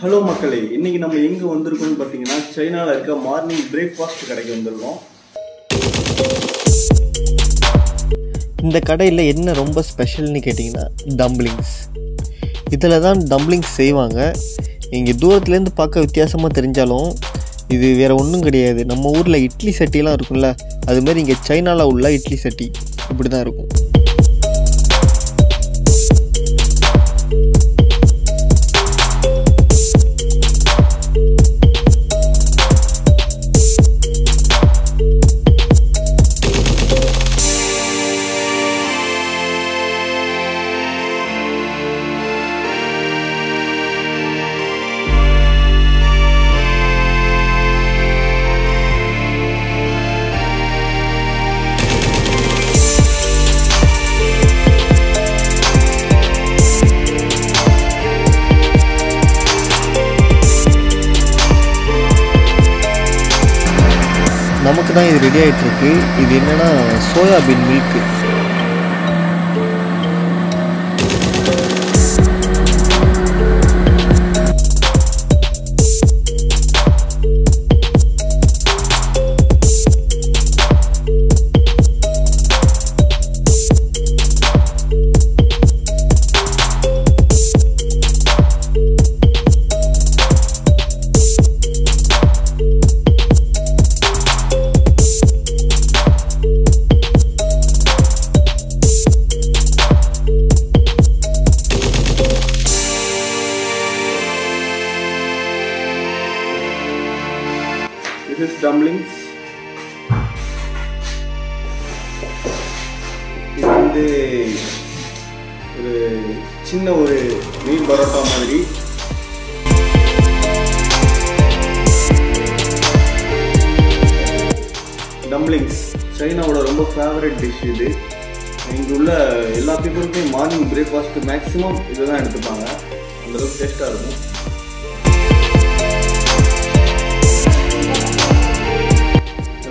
Hello மக்களே, இன்னைக்கு நம்ம எங்க வந்திருக்கோம்னு பாத்தீங்கன்னா சைனால இருக்க மார்னிங் பிரேக்ஃபாஸ்ட் கடைக்கு வந்திருக்கோம். இந்த கடையில என்ன ரொம்ப ஸ்பெஷல்னு கேட்டிங்கன்னா டம்ப்ளிங்ஸ். இதில் தான் டம்ப்ளிங்ஸ் செய்வாங்க. இங்கே தூரத்துலேருந்து பார்க்க வித்தியாசமாக தெரிஞ்சாலும் இது வேற ஒன்றும் கிடையாது. நம்ம ஊரில் இட்லி சட்டிலாம் இருக்கும்ல, அதுமாதிரி இங்கே சைனாவில் உள்ள இட்லி சட்டி இப்படி தான் இருக்கும். நமக்கு தான் இது ரெடி ஆகிட்டு இருக்கு. இது என்னன்னா soyabean milk. This is dumplings. இது வந்து ஒரு சின்ன ஒரு மீன் பரோட்டா மாதிரி. டம்ப்ளிங்ஸ் சைனாவோட ரொம்ப ஃபேவரட் டிஷ் இது. இங்கே உள்ள எல்லா பீப்புளுக்குமே மார்னிங் பிரேக்ஃபாஸ்ட் மேக்ஸிமம் இதை தான் எடுத்துப்பாங்க. அந்தளவுக்கு டேஸ்ட்டாக இருக்கும்.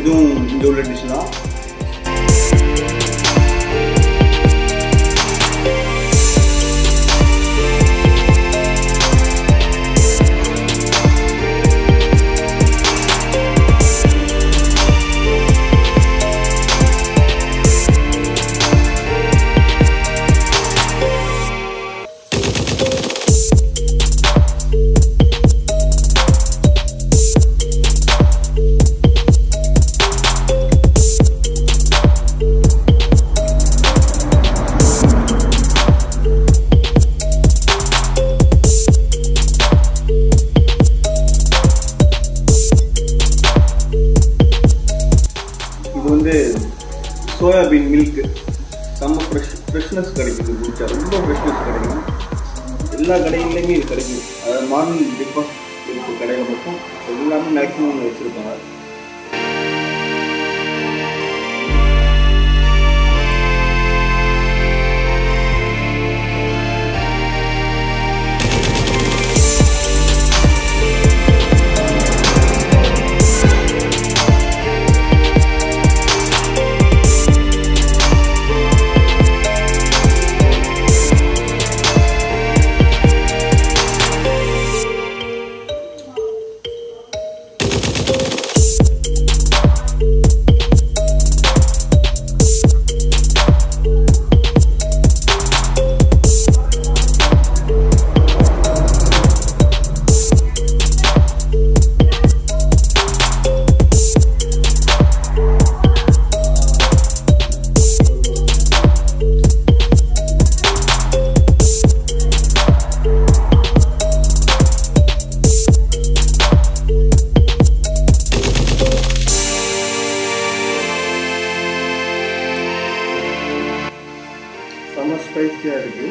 இதுவும் இங்கே உள்ள டிஷ் தான். சோயாபீன் மில்க்கு செம்ம ஃப்ரெஷ்னஸ் கிடைக்குது. குடிச்சா ரொம்ப ஃப்ரெஷ்னஸ் கிடைக்கும். எல்லா கடைகள்லையுமே இது கிடைக்குது. அதாவது மார்னிங் பிரேக்ஃபாஸ்ட் இருக்குது கடையில் மட்டும் எல்லாமே மேக்ஸிமம் வச்சுருக்காங்க. செம்ம ஸ்பைஸியாக இருக்குது.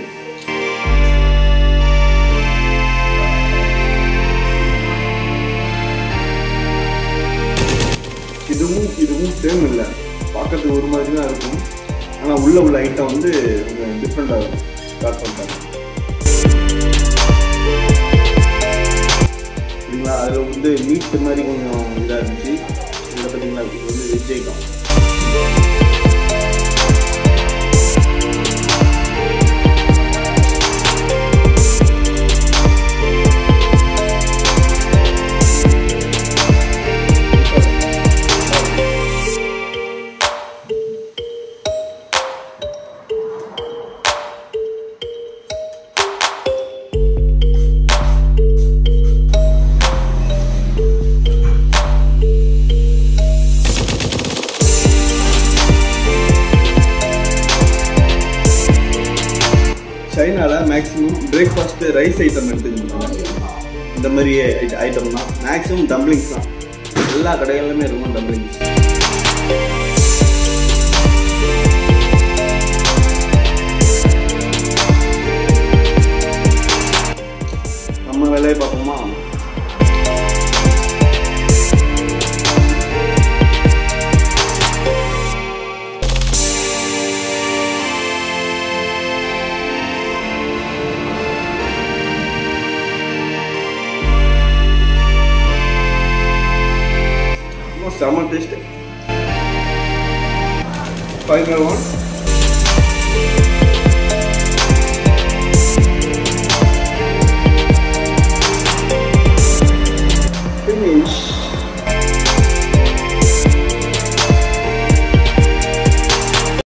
இதுவும் இதுவும் சேம் இல்லை, பார்க்கறதுக்கு ஒரு மாதிரி தான் இருக்கும், ஆனால் உள்ளே உள்ள ஐட்டம் வந்து டிஃப்ரெண்ட்டாக ஸ்டார்ட் பண்ணுறாங்க இல்லைங்களா. அதில் வந்து மீட் மாதிரி கொஞ்சம் இதாக இருந்துச்சு, இதில் பார்த்தீங்களா இது வந்து வெஜ் ஐட்டம். சைனாவில் மேக்ஸிமம் பிரேக்ஃபாஸ்ட்டு ரைஸ் ஐட்டம் எடுத்துக்கிட்டோம்னா இந்த மாதிரி ஐட்டம்னா மேக்ஸிமம் டம்ப்ளிங்ஸ் தான். எல்லா கடைகளிலுமே இருக்கும் டம்ப்ளிங்ஸ். நம்ம வேலையை பார்ப்போமா? Summer taste. Final one.